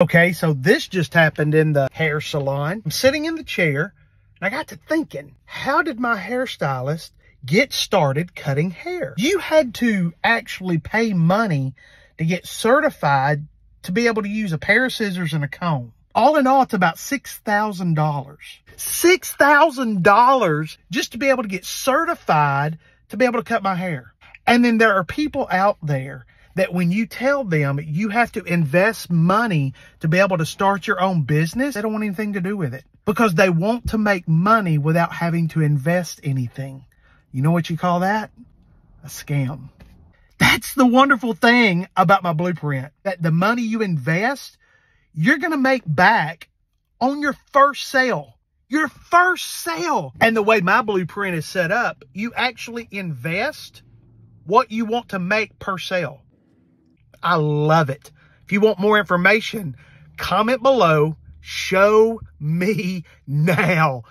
Okay, so this just happened in the hair salon. I'm sitting in the chair, and I got to thinking, how did my hairstylist get started cutting hair? You had to actually pay money to get certified to be able to use a pair of scissors and a comb. All in all, it's about $6,000. $6,000 just to be able to get certified to be able to cut my hair. And then there are people out there that when you tell them you have to invest money to be able to start your own business, they don't want anything to do with it because they want to make money without having to invest anything. You know what you call that? A scam. That's the wonderful thing about my blueprint, that the money you invest, you're going to make back on your first sale. Your first sale. And the way my blueprint is set up, you actually invest what you want to make per sale. I love it. If you want more information, comment below. Show me now.